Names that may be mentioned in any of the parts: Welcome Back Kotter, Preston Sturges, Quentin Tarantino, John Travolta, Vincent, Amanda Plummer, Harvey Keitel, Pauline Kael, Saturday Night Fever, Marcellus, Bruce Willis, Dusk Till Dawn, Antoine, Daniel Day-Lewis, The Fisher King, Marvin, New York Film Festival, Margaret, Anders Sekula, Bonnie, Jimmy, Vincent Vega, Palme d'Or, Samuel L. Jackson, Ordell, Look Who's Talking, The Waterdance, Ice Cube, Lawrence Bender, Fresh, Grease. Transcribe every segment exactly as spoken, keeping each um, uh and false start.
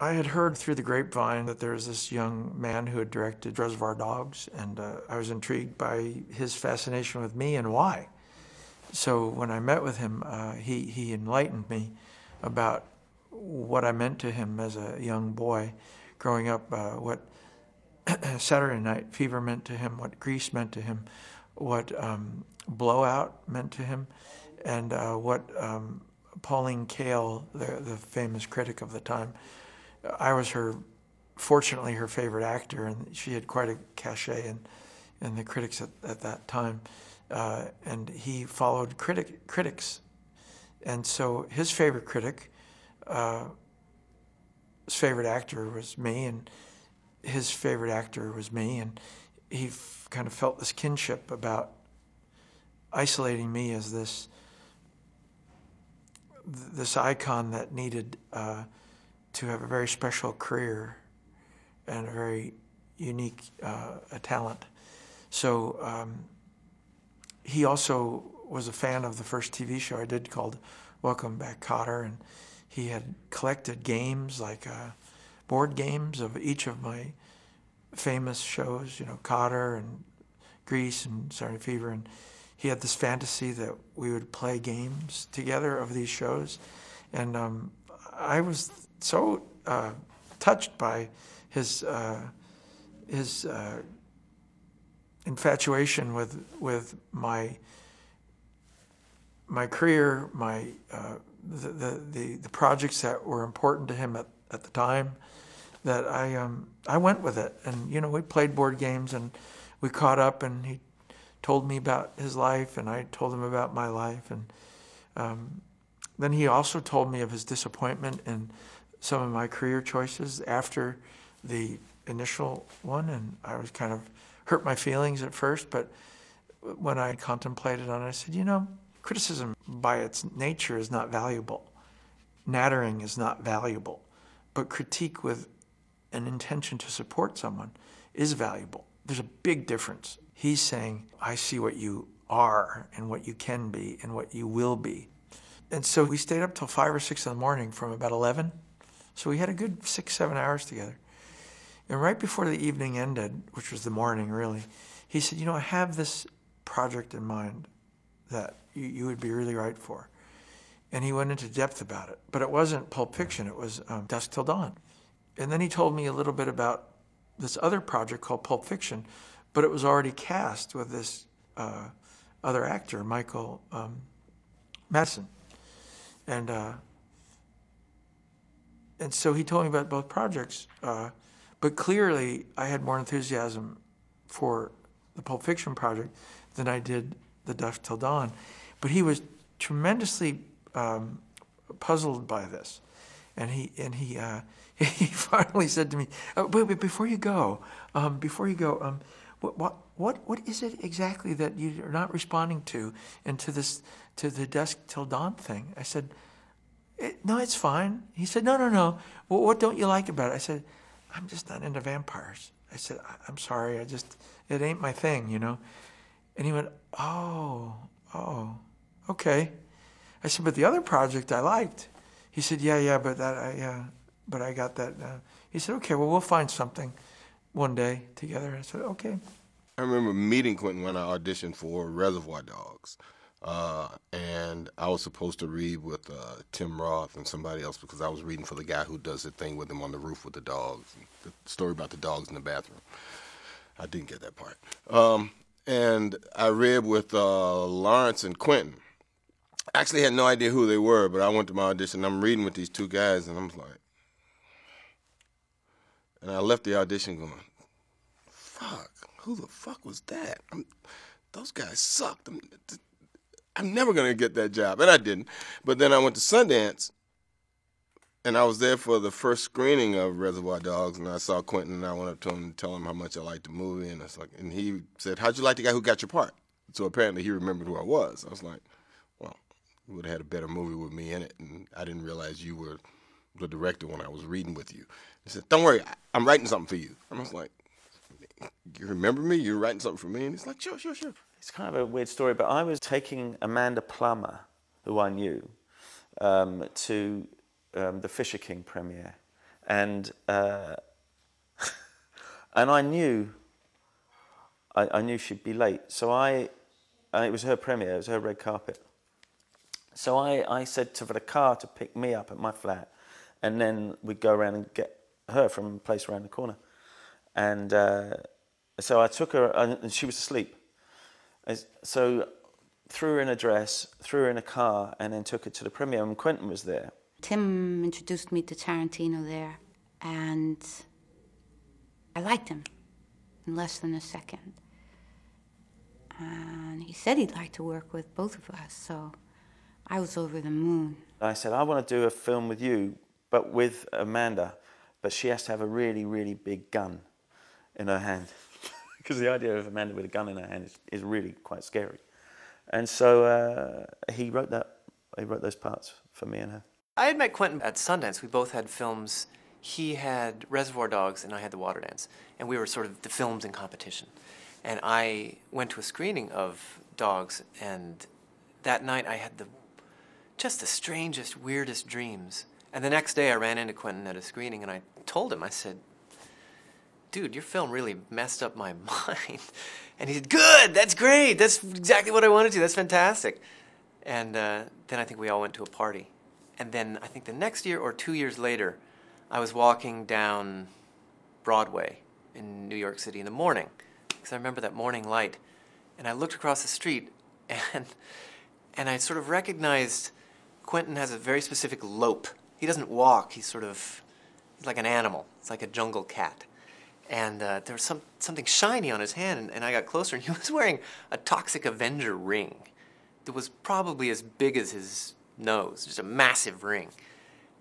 I had heard through the grapevine that there was this young man who had directed Reservoir Dogs, and uh, I was intrigued by his fascination with me and why. So when I met with him, uh, he, he enlightened me about what I meant to him as a young boy growing up, uh, what Saturday Night Fever meant to him, what Grease meant to him, what um, Blowout meant to him, and uh, what um, Pauline Kael, the, the famous critic of the time, I was her, fortunately, her favorite actor, and she had quite a cachet in, in the critics at, at that time. Uh, and he followed critic, critics. And so his favorite critic, uh, his favorite actor was me, and his favorite actor was me, and he f kind of felt this kinship about isolating me as this, this icon that needed uh, to have a very special career and a very unique uh, a talent. So um, he also was a fan of the first T V show I did called Welcome Back Kotter, and he had collected games, like uh, board games of each of my famous shows, you know, Kotter and Grease and Saturday Night Fever, and he had this fantasy that we would play games together of these shows, and um, I was so uh, touched by his uh, his uh, infatuation with with my my career, my uh, the, the the the projects that were important to him at, at the time, that I um, I went with it, and you know we played board games and we caught up, and he told me about his life and I told him about my life, and um, then he also told me of his disappointment in some of my career choices after the initial one, and I was kind of hurt my feelings at first, but when I contemplated on it, I said, you know, criticism by its nature is not valuable. Nattering is not valuable, but critique with an intention to support someone is valuable. There's a big difference. He's saying, I see what you are and what you can be and what you will be. And so we stayed up till five or six in the morning from about eleven. So we had a good six, seven hours together. And right before the evening ended, which was the morning really, he said, you know, I have this project in mind that you, you would be really right for. And he went into depth about it. But it wasn't Pulp Fiction, it was um, Dusk Till Dawn. And then he told me a little bit about this other project called Pulp Fiction, but it was already cast with this uh, other actor, Michael um, Madsen. And uh, and so he told me about both projects, uh, but clearly I had more enthusiasm for the Pulp Fiction project than I did the Dusk Till Dawn. But he was tremendously um, puzzled by this, and he and he uh, he finally said to me, oh, "Wait, wait, before you go, um, before you go, um, what what what what is it exactly that you are not responding to, and to this?" to the Dusk Till Dawn thing. I said, it, no, it's fine. He said, no, no, no. Well, what don't you like about it? I said, I'm just not into vampires. I said, I I'm sorry. I just, it ain't my thing, you know? And he went, oh, oh, okay. I said, but the other project I liked. He said, yeah, yeah, but that, I, uh, but I got that. Uh. He said, okay, well, we'll find something one day together. I said, okay. I remember meeting Quentin when I auditioned for Reservoir Dogs. Uh, and I was supposed to read with uh, Tim Roth and somebody else, because I was reading for the guy who does the thing with him on the roof with the dogs, the story about the dogs in the bathroom. I didn't get that part. Um, and I read with uh, Lawrence and Quentin. I actually had no idea who they were, but I went to my audition, and I'm reading with these two guys, and I'm like, and I left the audition going, fuck, who the fuck was that? I'm, those guys sucked. I'm, I'm never going to get that job, and I didn't. But then I went to Sundance, and I was there for the first screening of Reservoir Dogs, and I saw Quentin, and I went up to him and tell him how much I liked the movie, and I was like, and he said, how'd you like the guy who got your part? So apparently he remembered who I was. I was like, well, you would have had a better movie with me in it, and I didn't realize you were the director when I was reading with you. He said, don't worry, I'm writing something for you. And I was like, you remember me? You're writing something for me? And he's like, sure, sure, sure. It's kind of a weird story, but I was taking Amanda Plummer, who I knew, um, to um, the Fisher King premiere, and uh, and I knew I, I knew she'd be late, so I uh, it was her premiere, it was her red carpet. So I, I said to the car to pick me up at my flat, and then we'd go around and get her from a place around the corner. And uh, so I took her, and she was asleep. So threw her in a dress, threw her in a car, and then took her to the premiere, and Quentin was there. Tim introduced me to Tarantino there, and I liked him in less than a second. And he said he'd like to work with both of us, so I was over the moon. I said, I want to do a film with you, but with Amanda, but she has to have a really, really big gun in her hand. Because the idea of Amanda with a gun in her hand is, is really quite scary. And so uh, he wrote that, he wrote those parts for me and her. I had met Quentin at Sundance. We both had films. He had Reservoir Dogs and I had The Waterdance. And we were sort of the films in competition. And I went to a screening of Dogs, and that night I had the just the strangest, weirdest dreams. And the next day I ran into Quentin at a screening, and I told him, I said, dude, your film really messed up my mind. And he said, good, that's great. That's exactly what I wanted to. That's fantastic. And uh, then I think we all went to a party. And then I think the next year or two years later, I was walking down Broadway in New York City in the morning, because I remember that morning light. And I looked across the street, and, and I sort of recognized Quentin has a very specific lope. He doesn't walk. He's sort of he's like an animal. It's like a jungle cat. And uh, there was some, something shiny on his hand, and, and I got closer, and he was wearing a Toxic Avenger ring that was probably as big as his nose, just a massive ring.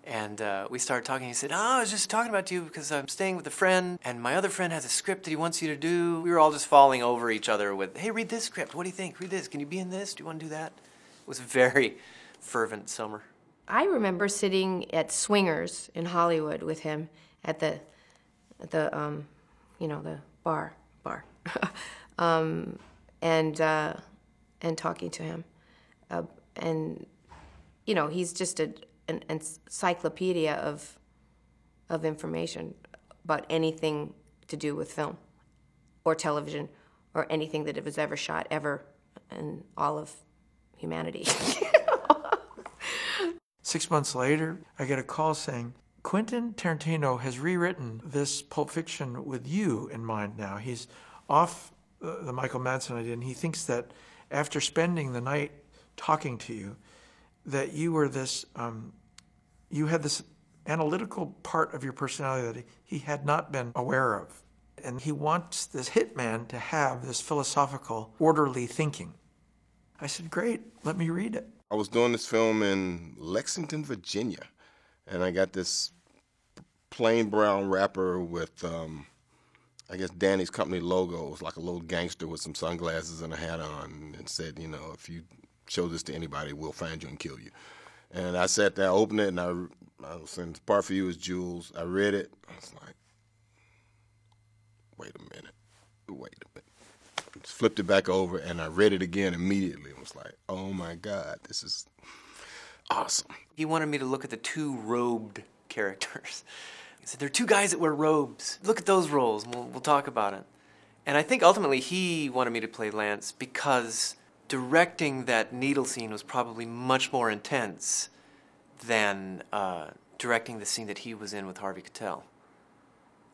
And uh, we started talking. He said, oh, I was just talking about you because I'm staying with a friend, and my other friend has a script that he wants you to do. We were all just falling over each other with, hey, read this script. What do you think? Read this. Can you be in this? Do you want to do that? It was very fervent summer. I remember sitting at Swingers in Hollywood with him at the, at the um, you know, the bar, bar, um, and uh, and talking to him, uh, and you know, he's just a, an encyclopedia of of information about anything to do with film, or television, or anything that it was ever shot ever in all of humanity. Six months later, I get a call saying, Quentin Tarantino has rewritten this Pulp Fiction with you in mind now. He's off uh, the Michael Madsen idea, and he thinks that after spending the night talking to you, that you were this, um, you had this analytical part of your personality that he had not been aware of. And he wants this hitman to have this philosophical, orderly thinking. I said, great, let me read it. I was doing this film in Lexington, Virginia, and I got this plain brown wrapper with, um, I guess, Danny's company logo. It was like a little gangster with some sunglasses and a hat on, and said, you know, if you show this to anybody, we'll find you and kill you. And I sat there, I opened it, and I, I was saying, the part for you is Jules. I read it. I was like, wait a minute, wait a minute. Just flipped it back over, and I read it again immediately. I was like, oh my God, this is awesome. He wanted me to look at the two robed characters. He said, there are two guys that wear robes. Look at those roles, and we'll, we'll talk about it. And I think ultimately he wanted me to play Lance because directing that needle scene was probably much more intense than uh, directing the scene that he was in with Harvey Keitel,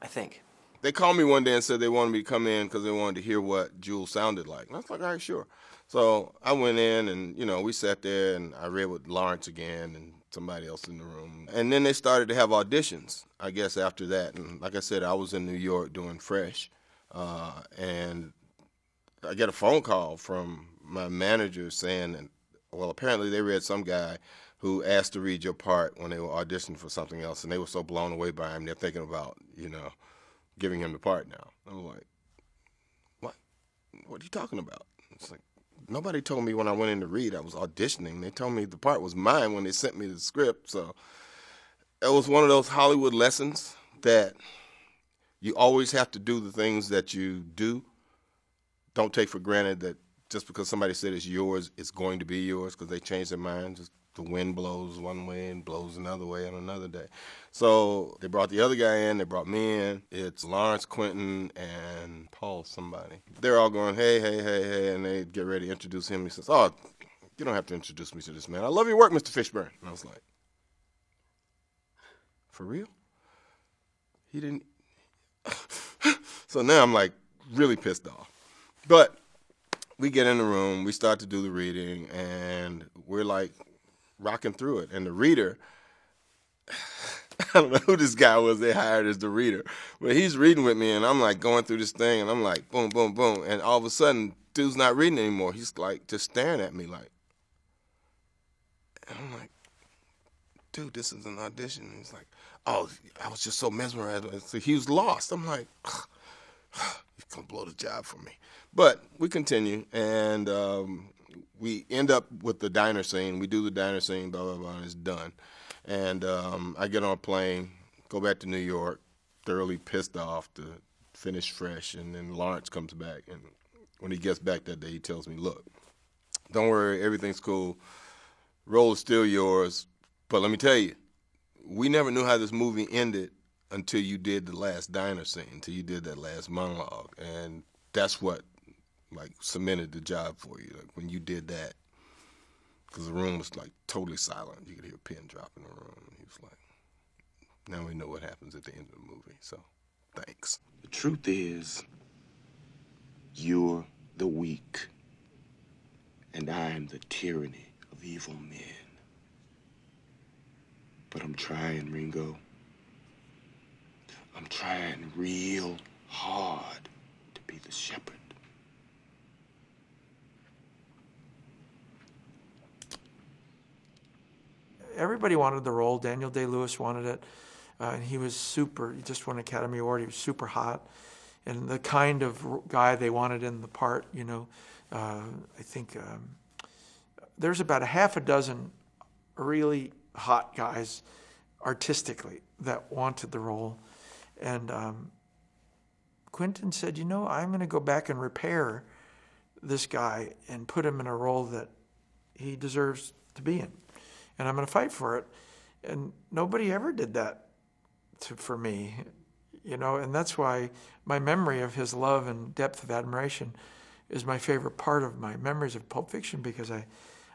I think. They called me one day and said they wanted me to come in because they wanted to hear what Jules sounded like. And I was like, all right, sure. So I went in and, you know, we sat there and I read with Lawrence again and somebody else in the room. And then they started to have auditions, I guess, after that. And like I said, I was in New York doing Fresh. Uh, and I get a phone call from my manager saying, that, well, apparently they read some guy who asked to read your part when they were auditioning for something else. And they were so blown away by him, they're thinking about, you know, giving him the part now. I'm like, what? What are you talking about? It's like, nobody told me when I went in to read. I was auditioning. They told me the part was mine when they sent me the script. So it was one of those Hollywood lessons that you always have to do the things that you do. Don't take for granted that just because somebody said it's yours, it's going to be yours because they changed their mind. Just the wind blows one way and blows another way on another day. So they brought the other guy in, they brought me in. It's Lawrence, Quentin, and Paul somebody. They're all going, hey, hey, hey, hey, and they get ready to introduce him. He says, oh, you don't have to introduce me to this man. I love your work, Mister Fishburne. And I was like, for real? He didn't. So now I'm like really pissed off. But we get in the room, we start to do the reading, and we're like rocking through it. And the reader, I don't know who this guy was they hired as the reader, but he's reading with me, and I'm like going through this thing, and I'm like boom, boom, boom. And all of a sudden, dude's not reading anymore. He's like just staring at me like, and I'm like, dude, this is an audition. And he's like, oh, I was just so mesmerized. So he was lost. I'm like, he's gonna blow the job for me. But we continue, and um, we end up with the diner scene. We do the diner scene, blah, blah, blah, and it's done. And um, I get on a plane, go back to New York, thoroughly pissed off to finish Fresh, and then Lawrence comes back. And when he gets back that day, he tells me, look, don't worry, everything's cool. Role is still yours. But let me tell you, we never knew how this movie ended until you did the last diner scene, until you did that last monologue. And that's what, like, cemented the job for you, like, when you did that. Because the room was, like, totally silent. You could hear a pin drop in the room. And he was like, now we know what happens at the end of the movie. So, thanks. The truth is, you're the weak, and I am the tyranny of evil men. But I'm trying, Ringo. I'm trying real hard to be the shepherd. Everybody wanted the role. Daniel Day-Lewis wanted it. Uh, and he was super, he just won an Academy Award. He was super hot. And the kind of guy they wanted in the part, you know, uh, I think um, there's about a half a dozen really hot guys artistically that wanted the role. And um, Quentin said, you know, I'm going to go back and repair this guy and put him in a role that he deserves to be in. And I'm going to fight for it. And nobody ever did that to, for me, you know, and that's why my memory of his love and depth of admiration is my favorite part of my memories of Pulp Fiction, because I,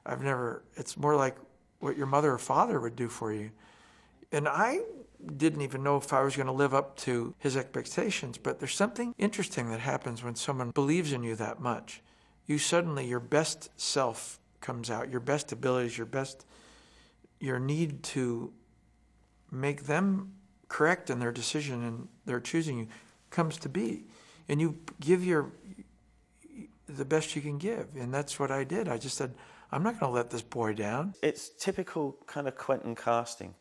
I've never, it's more like what your mother or father would do for you. And I didn't even know if I was going to live up to his expectations, but there's something interesting that happens when someone believes in you that much. You suddenly, your best self comes out, your best abilities, your best, your need to make them correct in their decision and their choosing you comes to be. And you give your, the best you can give. And that's what I did. I just said, I'm not going to let this boy down. It's typical kind of Quentin casting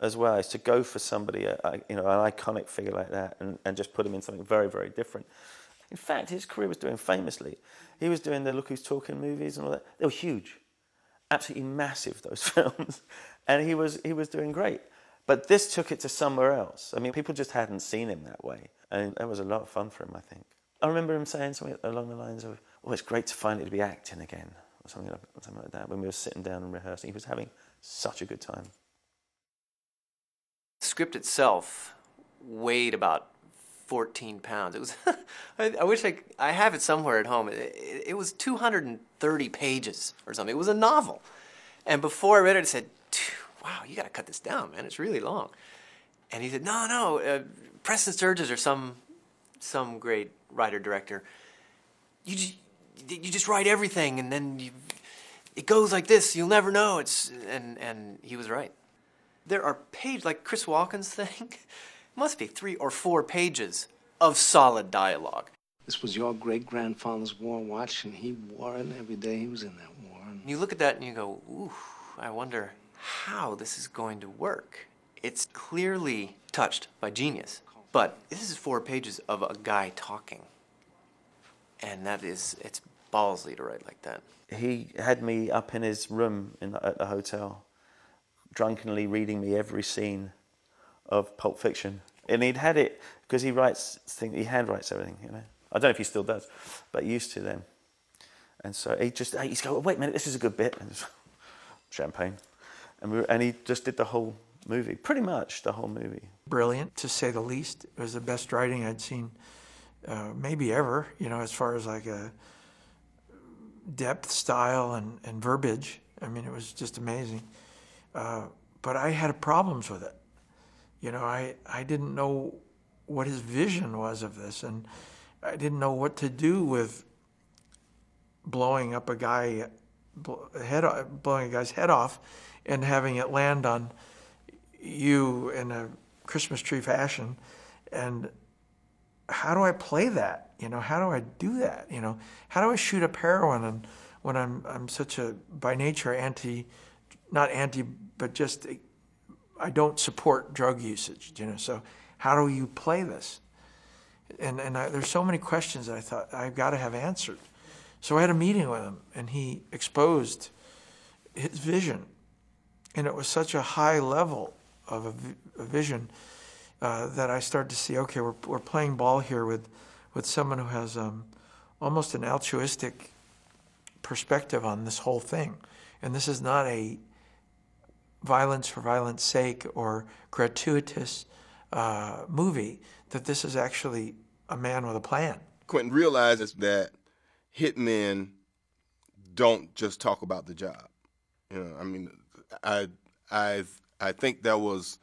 as well, is to go for somebody, you know, an iconic figure like that, and, and just put him in something very, very different. In fact, his career was doing famously. He was doing the Look Who's Talking movies and all that. They were huge, absolutely massive, those films. And he was, he was doing great. But this took it to somewhere else. I mean, people just hadn't seen him that way. And it was a lot of fun for him, I think. I remember him saying something along the lines of, oh, it's great to finally be acting again, or something like, something like that, when we were sitting down and rehearsing. He was having such a good time. The script itself weighed about fourteen pounds. It was, I, I wish I, I have it somewhere at home. It, it was two hundred thirty pages or something. It was a novel. And before I read it, I said, wow, you got to cut this down, man. It's really long. And he said, no, no, uh, Preston Sturges or some, some great writer-director, you just, you just write everything, and then you, it goes like this. You'll never know. It's, and, and he was right. There are pages, like Chris Walken's thing, must be three or four pages of solid dialogue. This was your great-grandfather's war watch, and he wore it every day he was in that war. And you look at that and you go, ooh, I wonder how this is going to work. It's clearly touched by genius, but this is four pages of a guy talking. And that is, it's ballsy to write like that. He had me up in his room in the, at the hotel, drunkenly reading me every scene of Pulp Fiction. And he'd had it, because he writes, thing, he handwrites everything, you know. I don't know if he still does, but he used to then. And so he just, he'd go, wait a minute, this is a good bit. And just champagne. And, we were, and he just did the whole movie, pretty much the whole movie. Brilliant, to say the least. It was the best writing I'd seen uh, maybe ever, you know, as far as like a depth, style, and, and verbiage. I mean, it was just amazing. Uh, but I had problems with it. You know, I, I didn't know what his vision was of this, and I didn't know what to do with blowing up a guy, head, blowing a guy's head off and having it land on you in a Christmas tree fashion. And how do I play that? You know, how do I do that? You know, how do I shoot up heroin and when I'm, I'm such a, by nature, anti, not anti, but just, I don't support drug usage, you know, so how do you play this? And, and I, there's so many questions that I thought, I've got to have answered. So I had a meeting with him, and he exposed his vision. And it was such a high level of a, a vision uh, that I started to see, okay, we're, we're playing ball here with, with someone who has um, almost an altruistic perspective on this whole thing. And this is not a violence for violence sake or gratuitous uh, movie, that this is actually a man with a plan. Quentin realizes that hitmen don't just talk about the job. You know, I mean, I, I, I think that was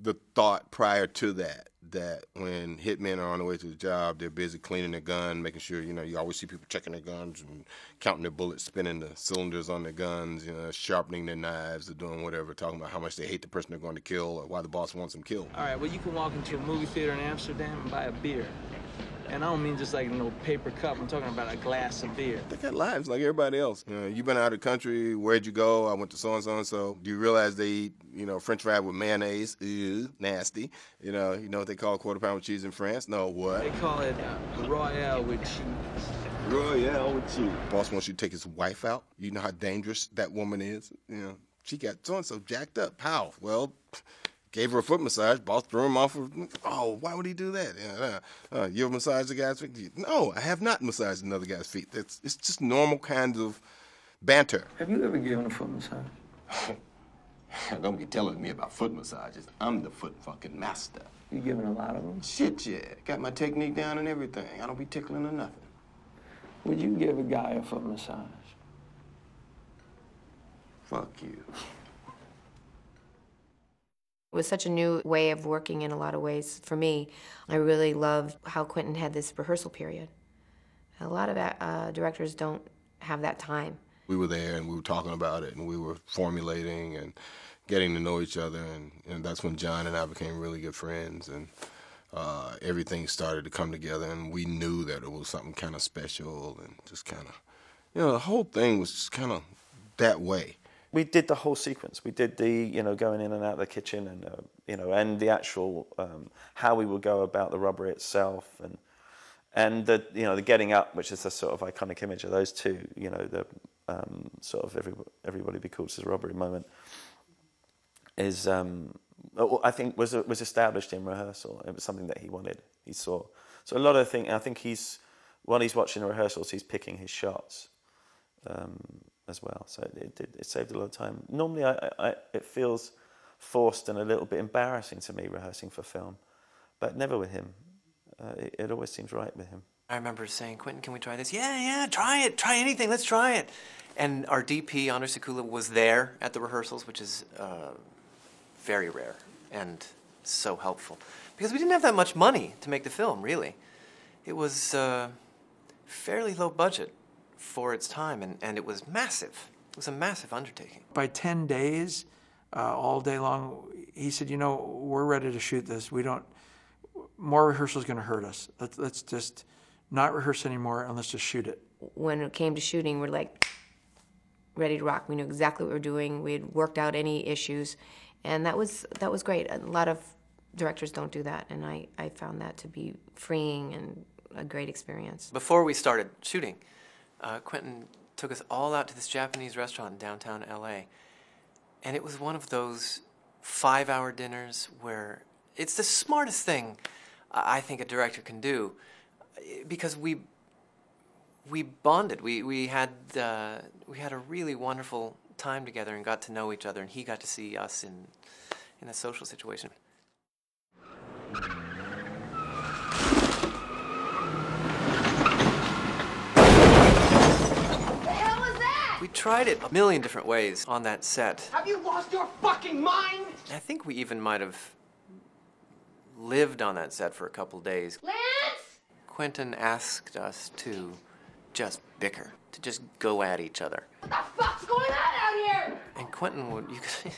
the thought prior to that, that when hitmen are on the way to the job, they're busy cleaning their gun, making sure, you know, you always see people checking their guns and counting their bullets, spinning the cylinders on their guns, you know, sharpening their knives or doing whatever, talking about how much they hate the person they're going to kill or why the boss wants them killed. All right, well, you can walk into a movie theater in Amsterdam and buy a beer. And I don't mean just like a little paper cup. I'm talking about a glass of beer. They got lives like everybody else. You know, you've been out of the country. Where'd you go? I went to so-and-so and so. Do you realize they eat, you know, French fry with mayonnaise? Ew, nasty. You know, you know what they call quarter pound with cheese in France? No, what? They call it uh, Royale with cheese. Royale with cheese. Boss wants you to take his wife out. You know how dangerous that woman is? You know, she got so-and-so jacked up. How? Well... Gave her a foot massage, boss threw him off of, oh, why would he do that? Yeah, uh, uh, you ever massaged a guy's feet? No, I have not massaged another guy's feet. That's, it's just normal kind of banter. Have you ever given a foot massage? Don't be telling me about foot massages. I'm the foot fucking master. You giving a lot of them? Shit, yeah. Got my technique down and everything. I don't be tickling or nothing. Would you give a guy a foot massage? Fuck you. It was such a new way of working in a lot of ways for me. I really loved how Quentin had this rehearsal period. A lot of uh, directors don't have that time. We were there and we were talking about it and we were formulating and getting to know each other, and, and that's when John and I became really good friends, and uh, everything started to come together, and we knew that it was something kind of special, and just kind of, you know, the whole thing was just kind of that way. We did the whole sequence. We did the, you know, going in and out of the kitchen, and, uh, you know, and the actual, um, how we would go about the robbery itself, and, and the, you know, the getting up, which is a sort of iconic image of those two, you know, the um, sort of every, everybody be called to the robbery moment is, um, I think, was, was established in rehearsal. It was something that he wanted, he saw. So a lot of things, I think he's, while he's watching the rehearsals, he's picking his shots. Um, as well, so it, it, it saved a lot of time. Normally, I, I, it feels forced and a little bit embarrassing to me rehearsing for film, but never with him. Uh, it, it always seems right with him. I remember saying, Quentin, can we try this? Yeah, yeah, try it, try anything, let's try it. And our D P, Anders Sekula, was there at the rehearsals, which is uh, very rare and so helpful. Because we didn't have that much money to make the film, really. It was uh, fairly low budget for its time, and, and it was massive. It was a massive undertaking. By ten days, uh, all day long, he said, you know, we're ready to shoot this. We don't, more rehearsal is going to hurt us. Let's, let's just not rehearse anymore and let's just shoot it. When it came to shooting, we're like ready to rock. We knew exactly what we were doing. We had worked out any issues, and that was, that was great. A lot of directors don't do that, and I, I found that to be freeing and a great experience. Before we started shooting, Uh, Quentin took us all out to this Japanese restaurant in downtown L A, and it was one of those five-hour dinners where it's the smartest thing I think a director can do, because we we bonded. We we had uh, we had a really wonderful time together and got to know each other, and he got to see us in, in a social situation. We tried it a million different ways on that set. Have you lost your fucking mind? I think we even might have lived on that set for a couple days. Lance! Quentin asked us to just bicker, to just go at each other. What the fuck's going on out here? And Quentin would, you could,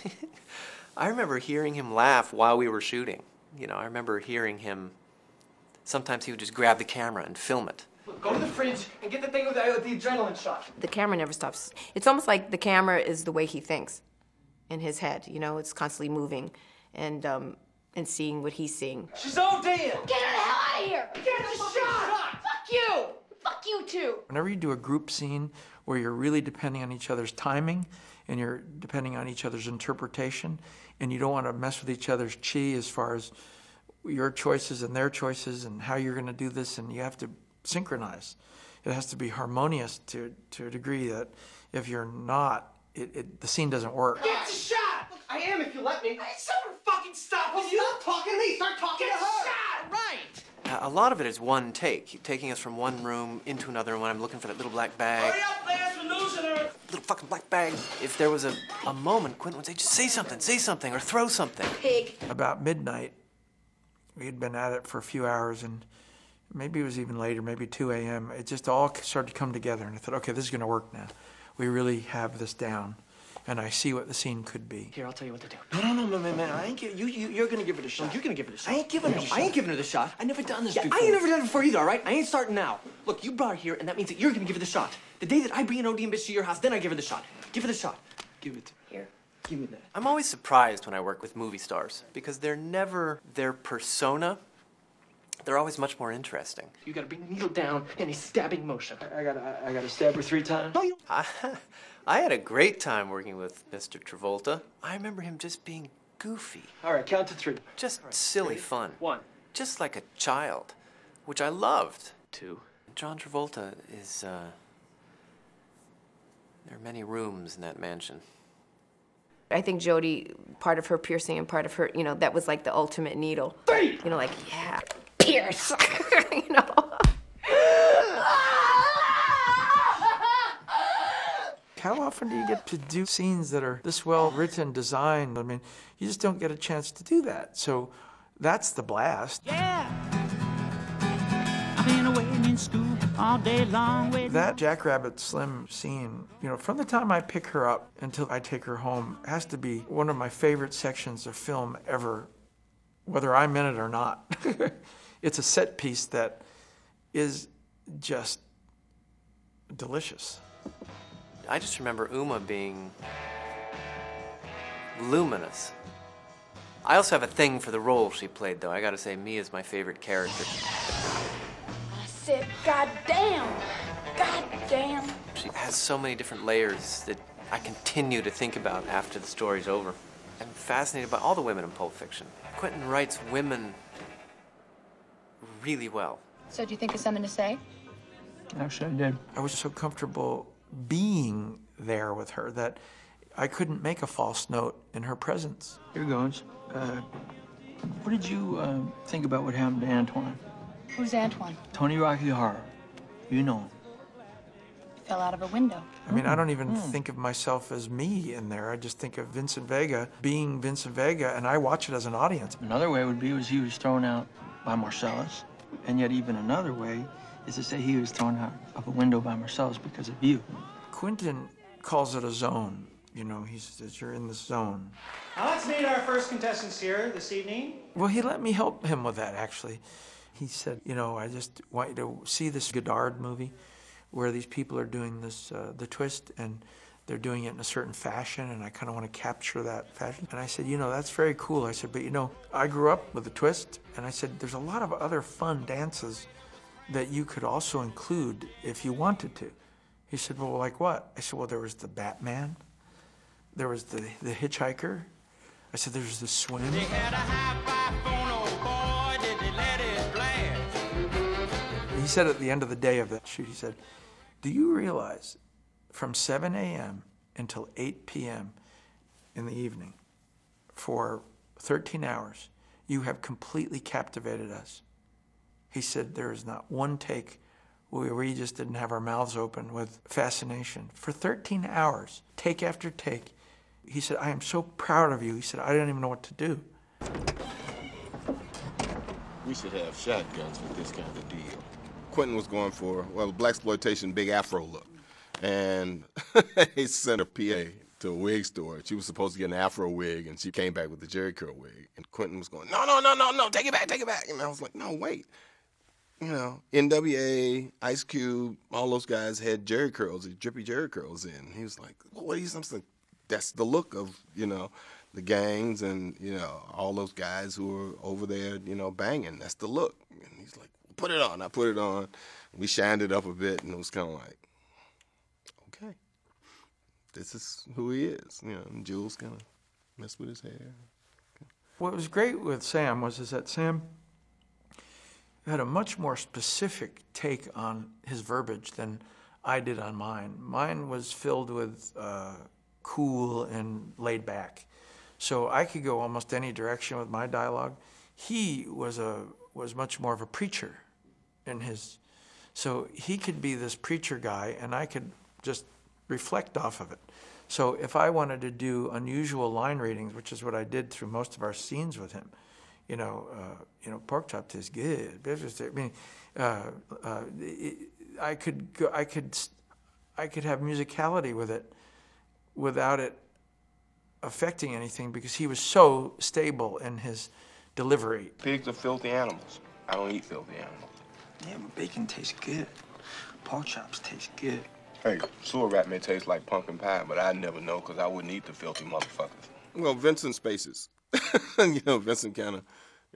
I remember hearing him laugh while we were shooting. You know, I remember hearing him, sometimes he would just grab the camera and film it. Go to the fridge and get the thing with the, with the adrenaline shot. The camera never stops. It's almost like the camera is the way he thinks in his head. You know, it's constantly moving and um, and seeing what he's seeing. She's all dead! Get her the hell out of here! Get, get the, the shot. shot! Fuck you! Fuck you too! Whenever you do a group scene where you're really depending on each other's timing and you're depending on each other's interpretation and you don't want to mess with each other's chi as far as your choices and their choices and how you're going to do this, and you have to synchronize. It has to be harmonious to, to a degree that if you're not, it, it, the scene doesn't work. Get the shot! Look, I am if you let me. I someone fucking stop! Well, you stop talking to me! Start talking Get to her! Shot! Right! A lot of it is one take, taking us from one room into another one. I'm looking for that little black bag. Hurry up, Lance! We're losing her! Little fucking black bag. If there was a, a moment, Quentin would say, just say something, say something, or throw something. Pig. About midnight, we had been at it for a few hours, and maybe it was even later, maybe two A M It just all started to come together, and I thought, okay, this is going to work now. We really have this down, and I see what the scene could be. Here, I'll tell you what to do. No, no, no, man, man, man. I ain't give, you, you, you're going to give her the shot. No, you're going to give her the shot. I ain't giving her the shot. I ain't giving her the shot. I never done this yeah, before. I ain't never done it before either, all right? I ain't starting now. Look, you brought her here, and that means that you're going to give her the shot. The day that I bring an O D M bitch to your house, then I give her the shot. Give her the shot. Give it. Here. Give me that. I'm always surprised when I work with movie stars, because they're never their persona. They're always much more interesting. You gotta be kneeled down in a stabbing motion. I, I gotta, I, I gotta stab her three times. No, you don't. I, I had a great time working with Mister Travolta. I remember him just being goofy. All right, count to three. Just right. silly three. fun. One. Just like a child, which I loved. Two. John Travolta is, uh, there are many rooms in that mansion. I think Jodie, part of her piercing and part of her, you know, that was like the ultimate needle. Three! You know, like, yeah. Pierce, you know. How often do you get to do scenes that are this well written, designed? I mean, you just don't get a chance to do that. So that's the blast. Yeah. I've been away in school all day long. That Jackrabbit Slim scene, you know, from the time I pick her up until I take her home, has to be one of my favorite sections of film ever, whether I'm in it or not. It's a set piece that is just delicious. I just remember Uma being luminous. I also have a thing for the role she played, though. I gotta say, Mia's my favorite character. I said, goddamn, goddamn. She has so many different layers that I continue to think about after the story's over. I'm fascinated by all the women in Pulp Fiction. Quentin writes women really well. So do you think there's something to say? Actually, I did. I was so comfortable being there with her that I couldn't make a false note in her presence. Here goes. Uh, what did you uh, think about what happened to Antoine? Who's Antoine? Tony Rocky Horror. You know him. He fell out of a window. I mean, I don't even mm. think of myself as me in there. I just think of Vincent Vega being Vincent Vega, and I watch it as an audience. Another way would be was he was thrown out by Marcellus. And yet even another way is to say he was thrown out of a window by Marcellus because of you. Quentin calls it a zone. You know, he says, you're in the zone. Now let's meet our first contestants here this evening. Well, he let me help him with that, actually. He said, you know, I just want you to see this Godard movie where these people are doing this, uh, the twist, and they're doing it in a certain fashion, and I kind of want to capture that fashion. And I said, you know, that's very cool. I said, but you know, I grew up with a twist, and I said, there's a lot of other fun dances that you could also include if you wanted to. He said, well, like what? I said, well, there was the Batman. There was the, the hitchhiker. I said, there was the swing. They had a high-five phone, oh boy, did they let it blast. He said at the end of the day of that shoot, he said, do you realize from seven A M until eight p m in the evening for thirteen hours. You have completely captivated us. He said there is not one take where we just didn't have our mouths open with fascination. For thirteen hours, take after take, he said, I am so proud of you. He said, I didn't even know what to do. We should have shotguns with this kind of deal. Quentin was going for, well, blaxploitation, big afro look. And he sent a P A to a wig store. She was supposed to get an afro wig, and she came back with the Jerry curl wig. And Quentin was going, no, no, no, no, no, take it back, take it back. And I was like, no, wait. You know, N W A, Ice Cube, all those guys had Jerry curls, drippy Jerry curls in. He was like, well, what are you, something? That's the look of, you know, the gangs and, you know, all those guys who were over there, you know, banging. That's the look. And he's like, put it on. I put it on. We shined it up a bit, and it was kind of like, okay, this is who he is. You know, and Jules kind of messed with his hair. What was great with Sam was is that Sam had a much more specific take on his verbiage than I did on mine. Mine was filled with uh, cool and laid back. So I could go almost any direction with my dialogue. He was a was much more of a preacher in his, so he could be this preacher guy and I could just reflect off of it. So if I wanted to do unusual line readings, which is what I did through most of our scenes with him, you know, uh, you know, pork chop tastes good. I mean, uh, uh, I could go, I could, I could have musicality with it, without it affecting anything, because he was so stable in his delivery. Pigs are filthy animals. I don't eat filthy animals. Yeah, but bacon tastes good. Pork chops taste good. Hey, sewer rat may taste like pumpkin pie, but I never know because I wouldn't eat the filthy motherfuckers. Well, Vincent spaces. You know, Vincent kind of,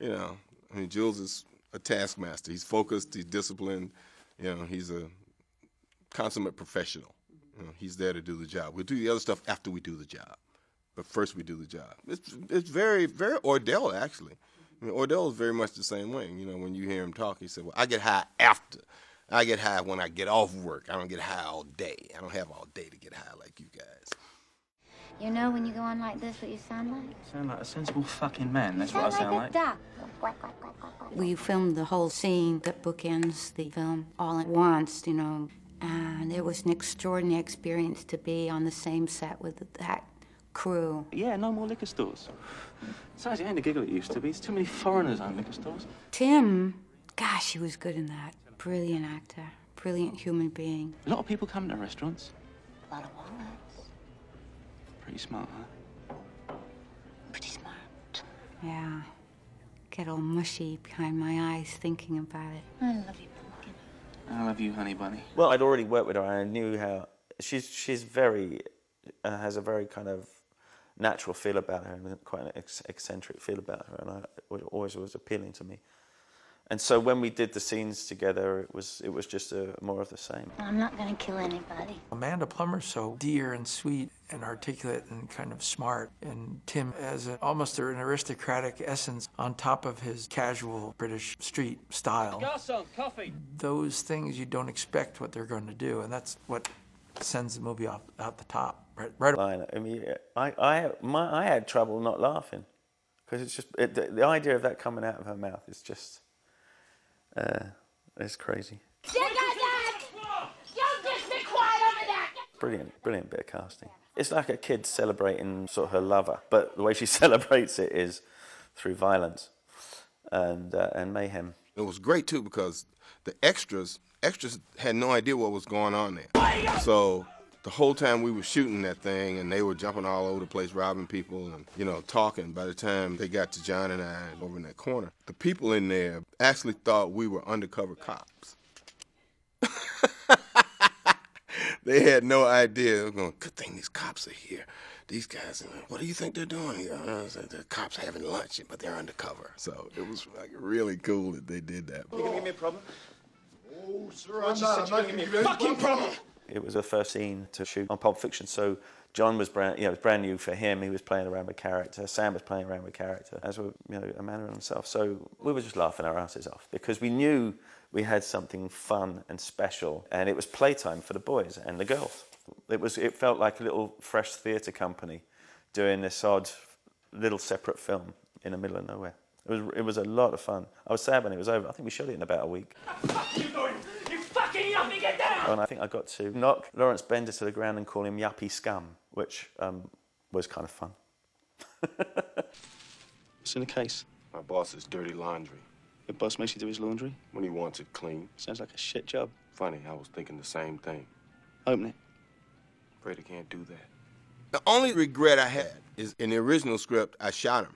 you know, I mean, Jules is a taskmaster. He's focused, he's disciplined, you know, he's a consummate professional. You know, he's there to do the job. We'll do the other stuff after we do the job. But first we do the job. It's, it's very, very Ordell, actually. I mean, Ordell is very much the same way. You know, when you hear him talk, he said, well, I get high after. I get high when I get off work. I don't get high all day. I don't have all day to get high like you guys. You know when you go on like this, what you sound like? You sound like a sensible fucking man. That's what I sound like. You sound like a duck. We filmed the whole scene that bookends the film all at once, you know. And it was an extraordinary experience to be on the same set with that crew. Yeah, no more liquor stores. Besides, it ain't a giggle it used to be. It's too many foreigners on liquor stores. Tim, gosh, he was good in that. Brilliant actor, brilliant human being. A lot of people come to restaurants. A lot of walnuts. Pretty smart, huh? Pretty smart. Yeah. Get all mushy behind my eyes thinking about it. I love you. I love you, honey bunny. Well, I'd already worked with her, and I knew how she's she's very uh, has a very kind of natural feel about her, and quite an ex eccentric feel about her, and I, it always was appealing to me. And so when we did the scenes together, it was it was just a, more of the same. I'm not going to kill anybody. Amanda Plummer's so dear and sweet and articulate and kind of smart, and Tim has a, almost an aristocratic essence on top of his casual British street style. Got some coffee. Those things you don't expect what they're going to do, and that's what sends the movie off, out the top. Right, right. I mean, I I my, I had trouble not laughing because it's just it, the, the idea of that coming out of her mouth is just. Uh, it's crazy. Brilliant, brilliant bit of casting. It's like a kid celebrating sort of her lover, but the way she celebrates it is through violence and uh, and mayhem. It was great too because the extras extras had no idea what was going on there. So the whole time we were shooting that thing, and they were jumping all over the place, robbing people and, you know, talking. By the time they got to John and I over in that corner, the people in there actually thought we were undercover cops. They had no idea. They were going, good thing these cops are here. These guys, what do you think they're doing here? I was like, the cops are having lunch, but they're undercover. So it was like really cool that they did that. Are you going to give me a problem? Oh, sir, I'm not. I'm not going to give you a fucking problem. It was the first scene to shoot on Pulp Fiction, so John was brand, you know, it was brand new for him. He was playing around with character. Sam was playing around with character, as were, you know, Amanda and himself. So we were just laughing our asses off because we knew we had something fun and special, and it was playtime for the boys and the girls. it was it felt like a little Fresh theatre company doing this odd little separate film in the middle of nowhere. It was it was a lot of fun. I was sad when it was over. I think we shot it in about a week. Fuck you, boy! You fucking yuppie, get down! And I think I got to knock Lawrence Bender to the ground and call him yuppie scum, which um, was kind of fun. What's in the case? My boss's dirty laundry. Your boss makes you do his laundry? When he wants it clean. Sounds like a shit job. Funny, I was thinking the same thing. Open it. Afraid I can't do that. The only regret I had is in the original script, I shot him.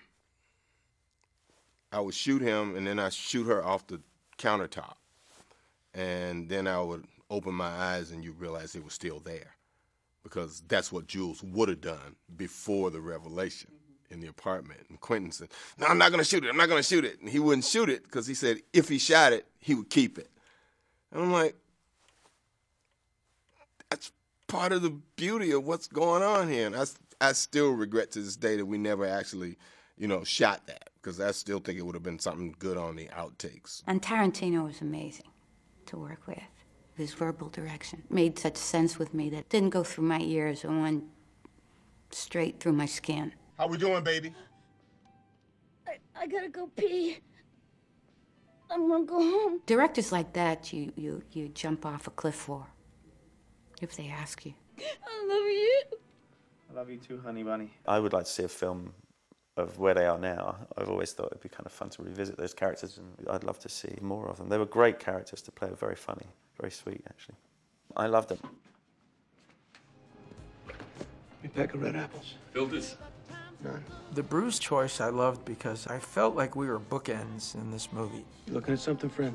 I would shoot him, and then I shoot her off the countertop. And then I would open my eyes, and you realize it was still there. Because that's what Jules would have done before the revelation in the apartment. And Quentin said, no, I'm not going to shoot it. I'm not going to shoot it. And he wouldn't shoot it because he said if he shot it, he would keep it. And I'm like, that's part of the beauty of what's going on here. And I, I still regret to this day that we never actually, you know, shot that, because I still think it would have been something good on the outtakes. And Tarantino was amazing to work with. His verbal direction made such sense with me that it didn't go through my ears and went straight through my skin. How we doing, baby? I, I gotta go pee. I'm gonna go home. Directors like that, you, you, you jump off a cliff floor if they ask you. I love you. I love you too, honey bunny. I would like to see a film of where they are now. I've always thought it'd be kind of fun to revisit those characters, and I'd love to see more of them. They were great characters to play, very funny, very sweet, actually. I loved them. A pack of red apples. Builders. No. The Bruce choice I loved because I felt like we were bookends in this movie. You looking at something, friend?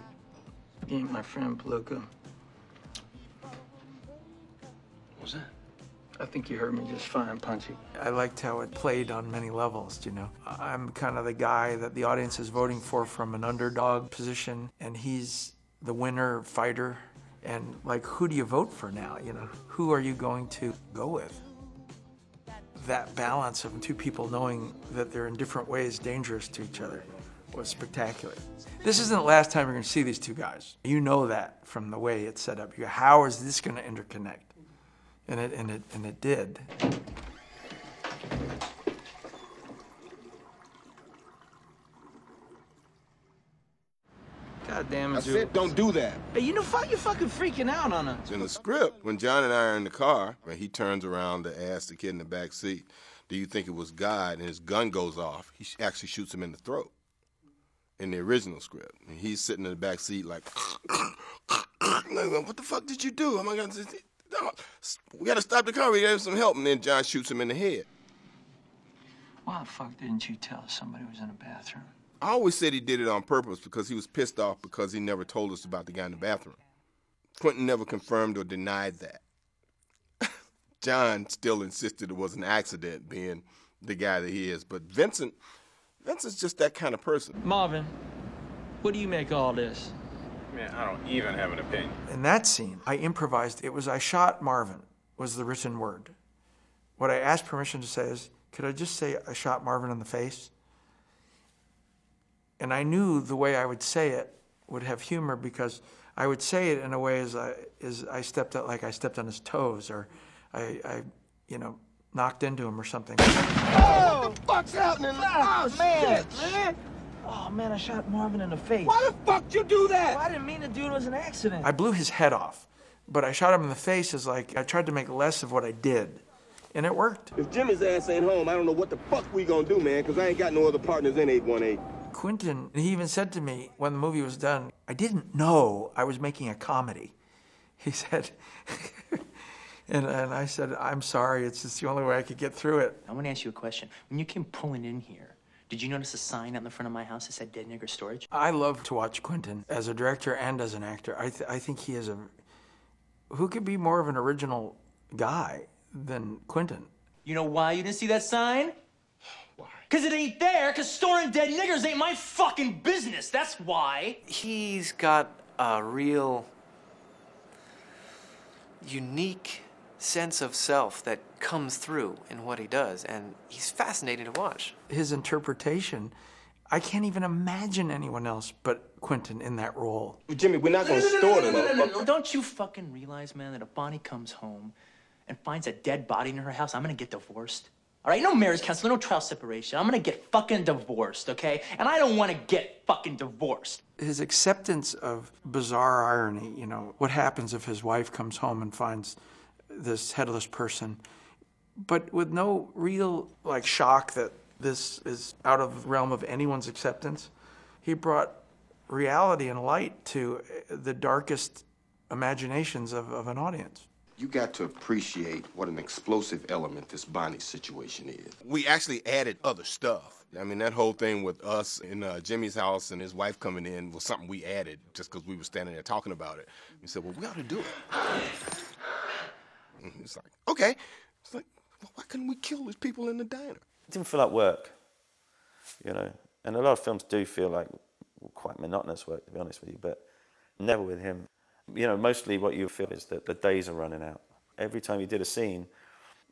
You ain't my friend, Palooka. What was that? I think you heard me just fine, Punchy. I liked how it played on many levels, you know. I'm kind of the guy that the audience is voting for from an underdog position, and he's the winner fighter. And, like, who do you vote for now, you know? Who are you going to go with? That balance of two people knowing that they're in different ways dangerous to each other was spectacular. This isn't the last time you're going to see these two guys. You know that from the way it's set up. You go, how is this going to interconnect? And it, and it, and it did. Goddamn, I said, don't do that. Hey, you know, fuck, you're fucking freaking out on us. In the script, when John and I are in the car, and he turns around to ask the kid in the back seat, do you think it was God? And his gun goes off. He actually shoots him in the throat in the original script. And he's sitting in the back seat like, what the fuck did you do? Oh my God, we gotta stop the car, we gotta have some help. And then John shoots him in the head. Why the fuck didn't you tell us somebody was in the bathroom? I always said he did it on purpose because he was pissed off because he never told us about the guy in the bathroom. Quentin never confirmed or denied that. John still insisted it was an accident being the guy that he is, but Vincent, Vincent's just that kind of person. Marvin, what do you make of all this? Man, I don't even have an opinion. In that scene, I improvised. It was, I shot Marvin, was the written word. What I asked permission to say is, could I just say I shot Marvin in the face? And I knew the way I would say it would have humor because I would say it in a way as I, as I stepped out, like I stepped on his toes, or I, I, you know, knocked into him or something. Oh, what the fuck's happening? Oh, man, shit, man. Oh, man, I shot Marvin in the face. Why the fuck did you do that? Well, I didn't mean to do it. It was an accident. I blew his head off, but I shot him in the face as, like, I tried to make less of what I did. And it worked. If Jimmy's ass ain't home, I don't know what the fuck we gonna do, man, because I ain't got no other partners in eight one eight. Quentin, he even said to me when the movie was done, I didn't know I was making a comedy. He said, and, and I said, I'm sorry, it's just the only way I could get through it. I want to ask you a question. When you came pulling in here, did you notice a sign out in the front of my house that said dead nigger storage? I love to watch Quentin as a director and as an actor. I, th I think he is a, who could be more of an original guy than Quentin? You know why you didn't see that sign? Because it ain't there, because storing dead niggers ain't my fucking business, that's why. He's got a real unique sense of self that comes through in what he does, and he's fascinating to watch. His interpretation, I can't even imagine anyone else but Quentin in that role. Jimmy, we're not going to store them. Don't you fucking realize, man, that if Bonnie comes home and finds a dead body in her house, I'm gonna get divorced. All right, no marriage counseling, no trial separation. I'm gonna get fucking divorced, okay? And I don't wanna get fucking divorced. His acceptance of bizarre irony, you know, what happens if his wife comes home and finds this headless person, but with no real, like, shock that this is out of the realm of anyone's acceptance. He brought reality and light to the darkest imaginations of, of an audience. You got to appreciate what an explosive element this Bonnie situation is. We actually added other stuff. I mean, that whole thing with us in uh, Jimmy's house and his wife coming in was something we added just because we were standing there talking about it. We said, well, we ought to do it. And it's like, okay. It's like, well, why couldn't we kill these people in the diner? It didn't feel like work, you know. And a lot of films do feel like quite monotonous work, to be honest with you, but never with him. You know, mostly what you feel is that the days are running out. Every time you did a scene,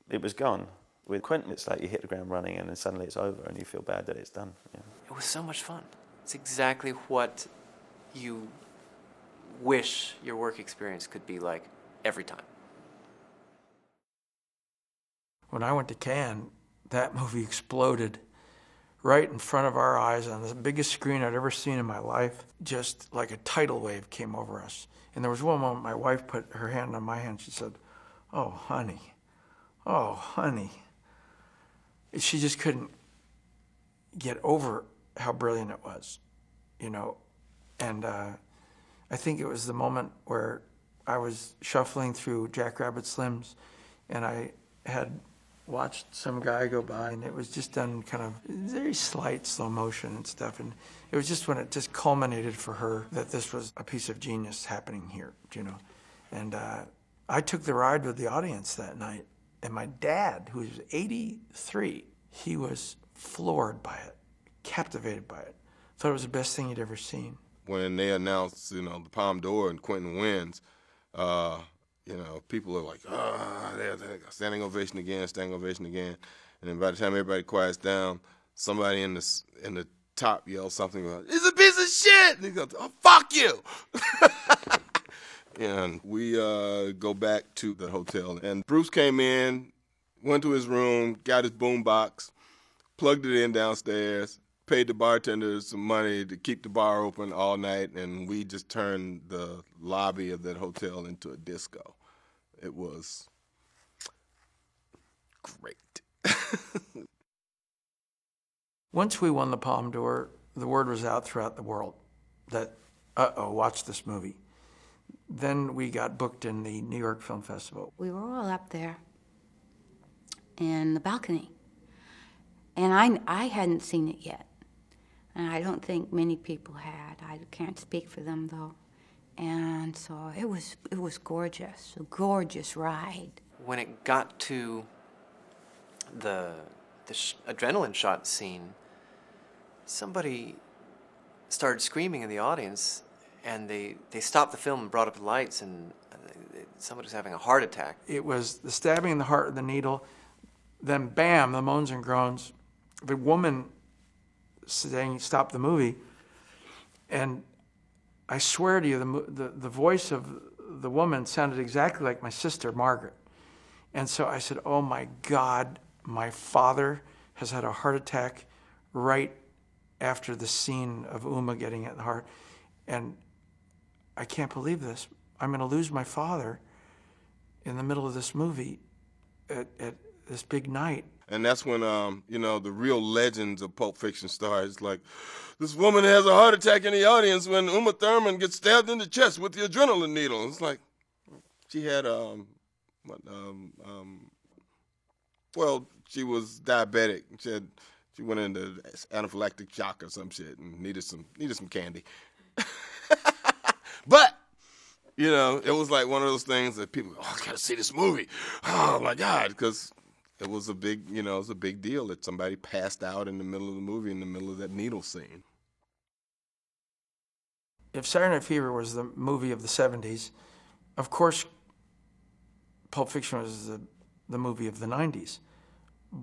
it was gone. With Quentin, it's like you hit the ground running and then suddenly it's over and you feel bad that it's done. You know? It was so much fun. It's exactly what you wish your work experience could be like every time. When I went to Cannes, that movie exploded right in front of our eyes on the biggest screen I'd ever seen in my life. Just like a tidal wave came over us. And there was one moment my wife put her hand on my hand. She said, oh, honey, oh, honey. She just couldn't get over how brilliant it was, you know. And uh, I think it was the moment where I was shuffling through Jackrabbit Slim's and I had watched some guy go by, and it was just done kind of very slight slow motion and stuff, and it was just when it just culminated for her that this was a piece of genius happening here, you know. And uh, I took the ride with the audience that night, and my dad, who was eighty-three, he was floored by it, captivated by it, thought it was the best thing he'd ever seen. When they announced, you know, the Palme d'Or and Quentin wins, uh, you know, people are like, ah, oh, standing ovation again, standing ovation again. And then by the time everybody quiets down, somebody in the, in the top yells something about, it's a piece of shit! And he goes, oh, fuck you! And we uh, go back to the hotel. And Bruce came in, went to his room, got his boom box, plugged it in downstairs, paid the bartenders some money to keep the bar open all night, and we just turned the lobby of that hotel into a disco. It was great. Once we won the Palme d'Or, the word was out throughout the world that, uh-oh, watch this movie. Then we got booked in the New York Film Festival. We were all up there in the balcony, and I, I hadn't seen it yet, and I don't think many people had. I can't speak for them, though. And so it was, it was gorgeous, a gorgeous ride. When it got to the, the sh adrenaline shot scene, somebody started screaming in the audience, and they, they stopped the film and brought up the lights, and they, somebody was having a heart attack. It was the stabbing in the heart of the needle, then bam, the moans and groans. The woman saying, stop the movie, and I swear to you, the, the, the voice of the woman sounded exactly like my sister, Margaret. And so I said, oh my God, my father has had a heart attack right after the scene of Uma getting at the heart. And I can't believe this. I'm gonna lose my father in the middle of this movie at, at this big night. And that's when, um, you know, the real legends of Pulp Fiction stars. Like, this woman has a heart attack in the audience when Uma Thurman gets stabbed in the chest with the adrenaline needle. It's like, she had, um, what, um, um, well, she was diabetic. She had, she went into anaphylactic shock or some shit and needed some, needed some candy. But, you know, it was like one of those things that people go, oh, I gotta see this movie. Oh my God, because it was a big, you know, it was a big deal that somebody passed out in the middle of the movie, in the middle of that needle scene. If Saturday Night Fever was the movie of the seventies, of course, Pulp Fiction was the, the movie of the nineties.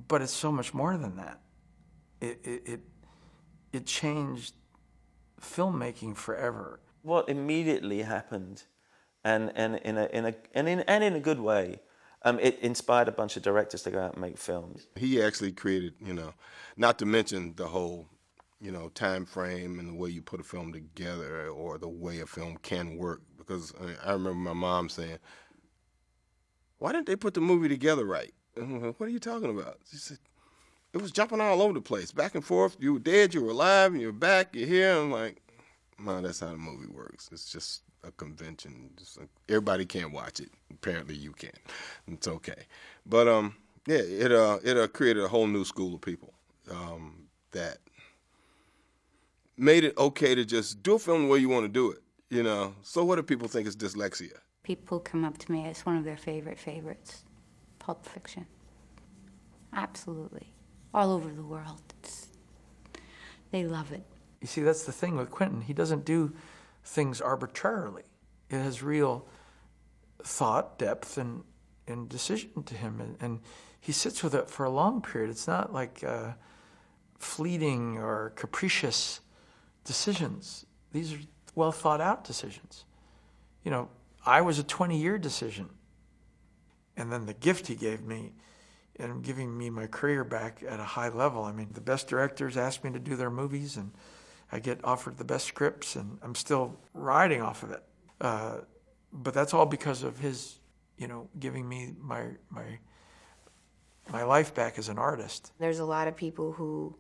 But it's so much more than that. It, it, it, it changed filmmaking forever. What immediately happened, and, and, in, a, in, a, and, in, and in a good way, Um, it inspired a bunch of directors to go out and make films. He actually created, you know, not to mention the whole, you know, time frame and the way you put a film together or the way a film can work. Because I, mean, I remember my mom saying, "Why didn't they put the movie together right?" And I'm like, "What are you talking about?" She said, "It was jumping all over the place, back and forth. You were dead, you were alive, and you're back, you're here." I'm like, "Mom, that's how the movie works. It's just a convention. Just like, everybody can't watch it. Apparently, you can. It's okay." But um, yeah, it uh, it uh, created a whole new school of people um, that made it okay to just do a film the way you want to do it. You know, so what if people think it's dyslexia? People come up to me, it's one of their favorite favorites, Pulp Fiction. Absolutely. All over the world. It's, they love it. You see, that's the thing with Quentin. He doesn't do things arbitrarily. It has real thought, depth, and, and decision to him. And, and he sits with it for a long period. It's not like uh, fleeting or capricious decisions. These are well thought out decisions. You know, I was a twenty year decision. And then the gift he gave me and giving me my career back at a high level. I mean, the best directors ask me to do their movies and I get offered the best scripts and I'm still riding off of it. Uh, but that's all because of his, you know, giving me my, my, my life back as an artist. There's a lot of people who,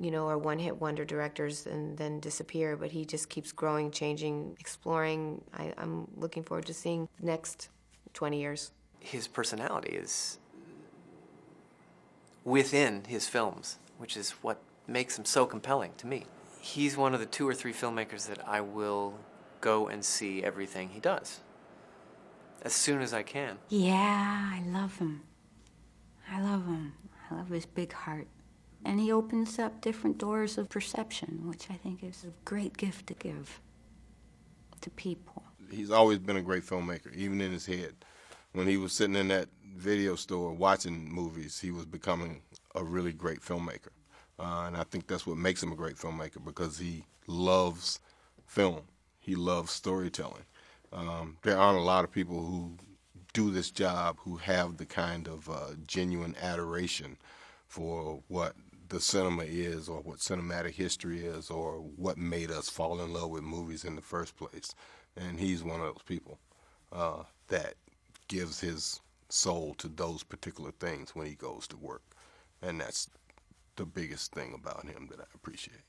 you know, are one-hit wonder directors and then disappear, but he just keeps growing, changing, exploring. I, I'm looking forward to seeing the next twenty years. His personality is within his films, which is what makes him so compelling to me. He's one of the two or three filmmakers that I will go and see everything he does as soon as I can. Yeah, I love him. I love him. I love his big heart. And he opens up different doors of perception, which I think is a great gift to give to people. He's always been a great filmmaker, even in his head. When he was sitting in that video store watching movies, he was becoming a really great filmmaker. Uh, and I think that's what makes him a great filmmaker, because he loves film. He loves storytelling. Um, there aren't a lot of people who do this job who have the kind of uh, genuine adoration for what the cinema is, or what cinematic history is, or what made us fall in love with movies in the first place. And he's one of those people uh, that gives his soul to those particular things when he goes to work. And that's the biggest thing about him that I appreciate.